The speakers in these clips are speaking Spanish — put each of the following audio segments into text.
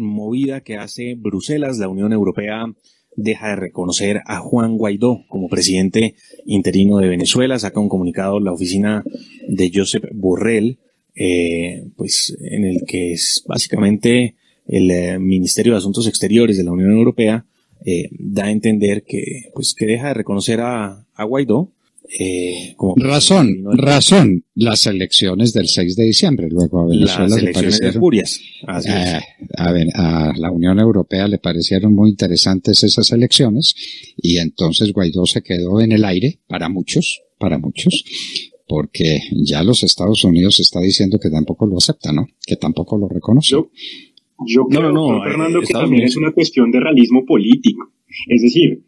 movida que hace Bruselas, la Unión Europea deja de reconocer a Juan Guaidó como presidente interino de Venezuela. Saca un comunicado la oficina de Josep Borrell, pues en el que es básicamente el Ministerio de Asuntos Exteriores de la Unión Europea da a entender que, pues, que deja de reconocer a Guaidó. Como razón, las elecciones del 6 de diciembre, luego a Venezuela las elecciones de Furias. A la Unión Europea le parecieron muy interesantes esas elecciones y entonces Guaidó se quedó en el aire para muchos, porque ya los Estados Unidos está diciendo que tampoco lo acepta, ¿no? Que tampoco lo reconoce. Yo creo, Fernando, que también es una cuestión de realismo político, es decir,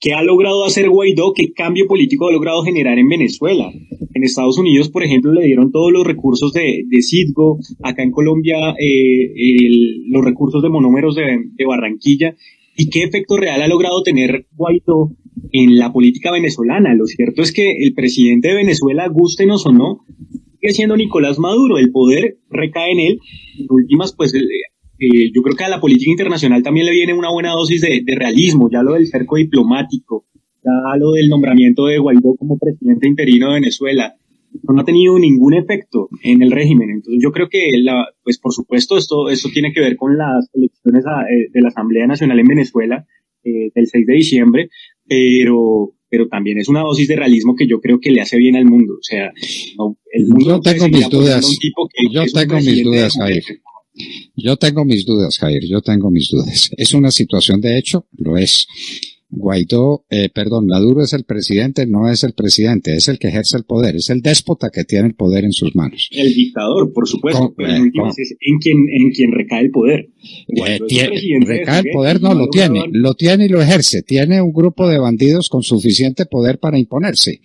¿qué ha logrado hacer Guaidó? ¿Qué cambio político ha logrado generar en Venezuela? En Estados Unidos, por ejemplo, le dieron todos los recursos de CITGO. Acá en Colombia, los recursos de Monómeros de Barranquilla. ¿Y qué efecto real ha logrado tener Guaidó en la política venezolana? Lo cierto es que el presidente de Venezuela, gústenos o no, sigue siendo Nicolás Maduro. El poder recae en él. En últimas, pues... yo creo que a la política internacional también le viene una buena dosis de realismo, ya lo del cerco diplomático, ya lo del nombramiento de Guaidó como presidente interino de Venezuela, no ha tenido ningún efecto en el régimen. Entonces yo creo que, pues por supuesto, esto tiene que ver con las elecciones de la Asamblea Nacional en Venezuela del 6 de diciembre, pero también es una dosis de realismo que yo creo que le hace bien al mundo. O sea, el mundo yo tengo mis dudas, Jair. Yo tengo mis dudas. ¿Es una situación de hecho? Lo es. Maduro es el presidente, no es el presidente, es el que ejerce el poder, es el déspota que tiene el poder en sus manos. El dictador, por supuesto, pero en últimas es en quien recae el poder. Lo tiene y lo ejerce. Tiene un grupo de bandidos con suficiente poder para imponerse.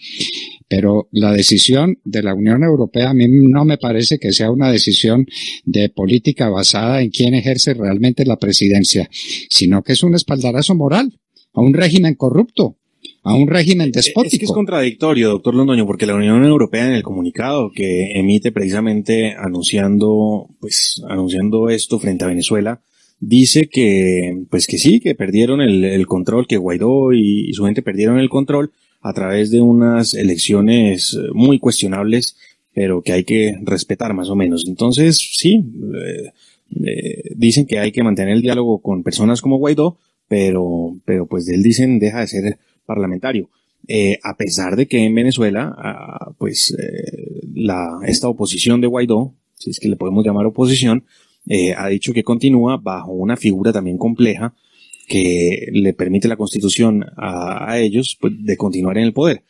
Pero la decisión de la Unión Europea a mí no me parece que sea una decisión de política basada en quién ejerce realmente la presidencia, sino que es un espaldarazo moral a un régimen corrupto, a un régimen despótico. Es que es contradictorio, doctor Londoño, porque la Unión Europea en el comunicado que emite precisamente anunciando esto frente a Venezuela, dice que perdieron el control, que Guaidó y su gente perdieron el control a través de unas elecciones muy cuestionables, pero que hay que respetar más o menos. Entonces, sí, dicen que hay que mantener el diálogo con personas como Guaidó, pero pues él, dicen, deja de ser parlamentario. A pesar de que en Venezuela, esta oposición de Guaidó, si es que le podemos llamar oposición, ha dicho que continúa bajo una figura también compleja, que le permite la Constitución a ellos, pues, de continuar en el poder.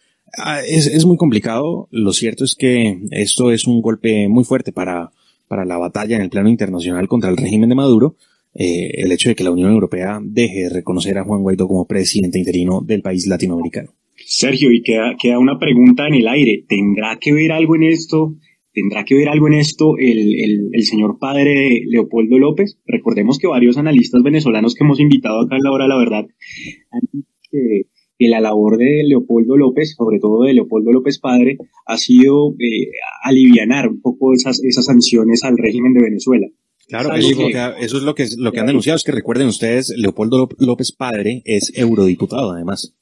Es muy complicado. Lo cierto es que esto es un golpe muy fuerte para la batalla en el plano internacional contra el régimen de Maduro. El hecho de que la Unión Europea deje de reconocer a Juan Guaidó como presidente interino del país latinoamericano. Sergio, y queda una pregunta en el aire. ¿Tendrá que ver algo en esto el señor padre Leopoldo López? Recordemos que varios analistas venezolanos que hemos invitado acá en La Hora de la Verdad han dicho que la labor de Leopoldo López, sobre todo de Leopoldo López padre, ha sido alivianar un poco esas sanciones al régimen de Venezuela. Claro, eso es lo que han denunciado. Es que recuerden ustedes, Leopoldo López padre es eurodiputado además.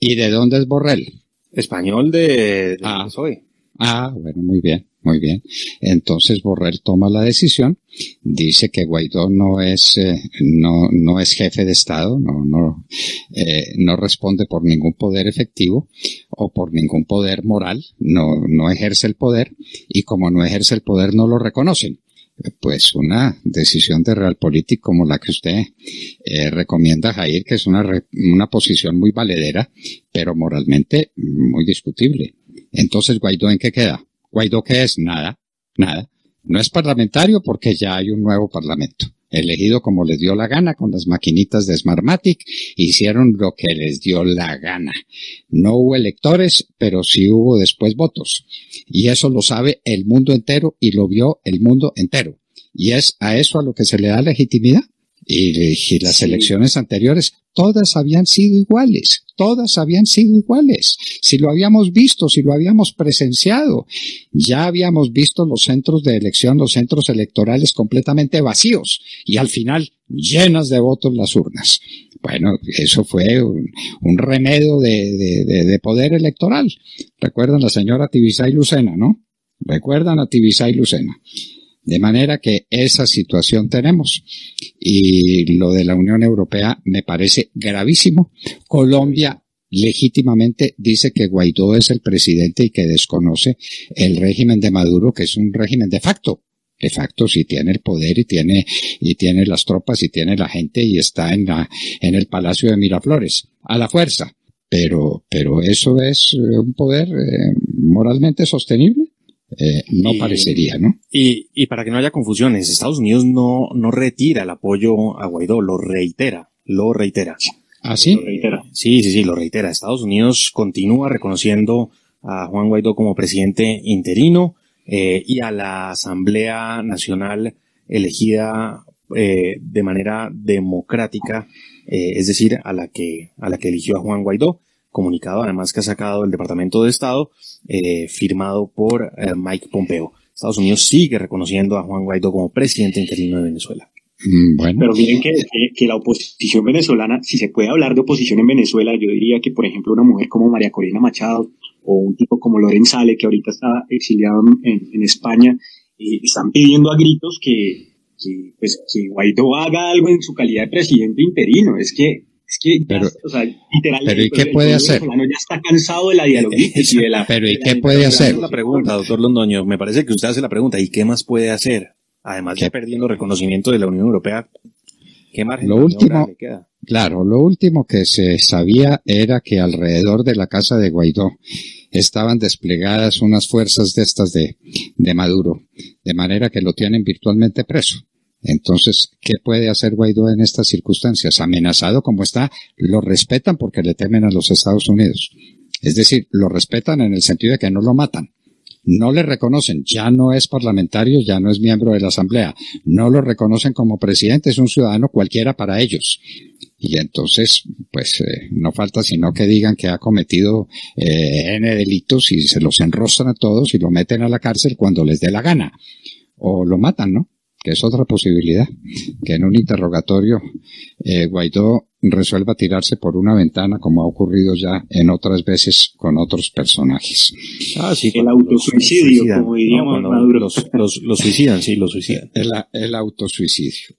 ¿Y de dónde es Borrell? Español de PSOE. Bueno, muy bien. Entonces Borrell toma la decisión, dice que Guaidó no es jefe de Estado, no responde por ningún poder efectivo o por ningún poder moral, no ejerce el poder, y como no ejerce el poder no lo reconocen. Pues una decisión de realpolitik como la que usted recomienda, Jair, que es una posición muy valedera, pero moralmente muy discutible. Entonces, ¿Guaidó en qué queda? ¿Guaidó qué es? Nada. No es parlamentario porque ya hay un nuevo parlamento, elegido como les dio la gana con las maquinitas de Smartmatic, hicieron lo que les dio la gana. No hubo electores, pero sí hubo después votos. Y eso lo sabe el mundo entero y lo vio el mundo entero. ¿Y es a eso a lo que se le da legitimidad? Y las elecciones anteriores, todas habían sido iguales, todas habían sido iguales. Si lo habíamos visto, si lo habíamos presenciado, ya habíamos visto los centros de elección, los centros electorales completamente vacíos y al final llenas de votos las urnas. Bueno, eso fue un remedio de poder electoral. Recuerdan la señora Tibisay Lucena, ¿no? Recuerdan a Tibisay Lucena. De manera que esa situación tenemos. Y lo de la Unión Europea me parece gravísimo. Colombia legítimamente dice que Guaidó es el presidente y que desconoce el régimen de Maduro, que es un régimen de facto. De facto, sí tiene el poder y tiene las tropas y tiene la gente y está en el Palacio de Miraflores, a la fuerza. Pero eso es un poder moralmente sostenible. No parecería, ¿no? Y para que no haya confusiones, Estados Unidos no retira el apoyo a Guaidó, lo reitera. ¿Ah, sí? Lo reitera. Sí, lo reitera. Estados Unidos continúa reconociendo a Juan Guaidó como presidente interino y a la Asamblea Nacional elegida de manera democrática, es decir, a la que eligió a Juan Guaidó. Comunicado además que ha sacado el Departamento de Estado, firmado por Mike Pompeo. Estados Unidos sigue reconociendo a Juan Guaidó como presidente interino de Venezuela. Bueno. Pero miren que la oposición venezolana, si se puede hablar de oposición en Venezuela, yo diría que, por ejemplo, una mujer como María Corina Machado o un tipo como Lorenzale, que ahorita está exiliado en España, están pidiendo a gritos que Guaidó haga algo en su calidad de presidente interino. Pero ¿y qué puede hacer? Ya está cansado de la dialogística. Pero ¿y qué puede hacer? La pregunta, doctor Londoño, me parece que usted hace la pregunta, ¿y qué más puede hacer? Además de perdiendo reconocimiento de la Unión Europea, ¿qué margen le queda? Claro, lo último que se sabía era que alrededor de la casa de Guaidó estaban desplegadas unas fuerzas de estas de Maduro, de manera que lo tienen virtualmente preso. Entonces, ¿qué puede hacer Guaidó en estas circunstancias? Amenazado como está, lo respetan porque le temen a los Estados Unidos. Es decir, lo respetan en el sentido de que no lo matan. No le reconocen, ya no es parlamentario, ya no es miembro de la Asamblea. No lo reconocen como presidente, es un ciudadano cualquiera para ellos. Y entonces, pues no falta sino que digan que ha cometido N delitos y se los enrostran a todos y lo meten a la cárcel cuando les dé la gana. O lo matan, ¿no? Que es otra posibilidad, que en un interrogatorio Guaidó resuelva tirarse por una ventana, como ha ocurrido ya en otras veces con otros personajes. Ah, sí, el autosuicidio, como diríamos Maduro. Los suicidan, sí, los suicidan. El autosuicidio.